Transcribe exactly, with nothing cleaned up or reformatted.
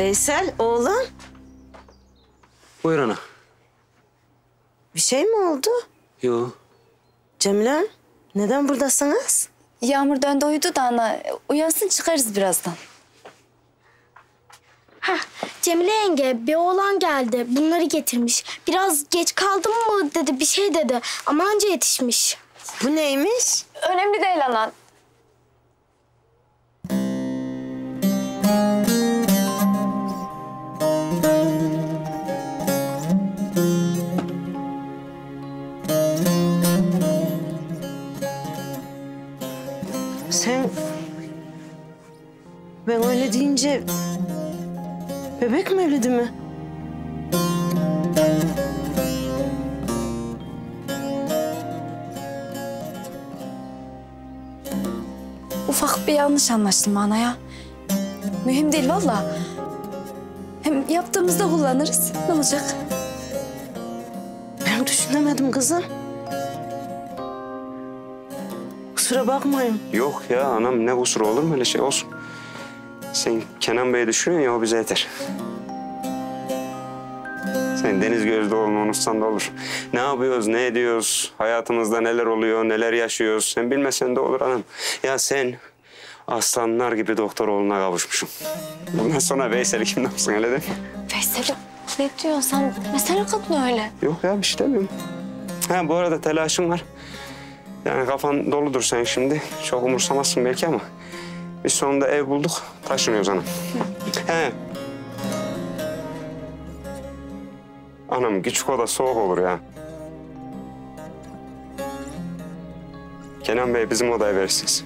Veysel, oğlum. Buyur ana. Bir şey mi oldu? Yo. Cemile, neden buradasınız? Yağmur döndü uyudu da ana. Uyansın çıkarız birazdan. Heh, Cemile yenge bir oğlan geldi. Bunları getirmiş. Biraz geç kaldım mı dedi, bir şey dedi. Ama anca yetişmiş. Bu neymiş? Önemli değil ana. Sen... Ben öyle deyince... Bebek mi evledi mi? Ufak bir yanlış anlaşılma anaya. Mühim değil vallahi. Hem yaptığımızda kullanırız. Ne olacak? Ben düşünemedim kızım. Kusura bakmayın. Yok ya anam, ne kusuru olur mu öyle şey, olsun. Sen Kenan Bey'i düşünüyorsun ya, o bize yeter. Sen deniz gözlü olma, unutsan da olur. Ne yapıyoruz, ne ediyoruz, hayatımızda neler oluyor, neler yaşıyoruz. Sen bilmesen de olur anam. Ya sen aslanlar gibi doktor oğluna kavuşmuşum. Bundan sonra Veysel'i kim yapsın öyle değil mi? Veysel'i ne diyorsun sen? Mesela kadın öyle. Yok ya bir şey demiyorum. Ha bu arada telaşım var. Yani kafan doludur sen şimdi. Çok umursamazsın belki ama. Biz sonunda ev bulduk, taşınıyoruz anam. He. Anam küçük oda soğuk olur ya. Kenan Bey bizim odaya verirsiniz.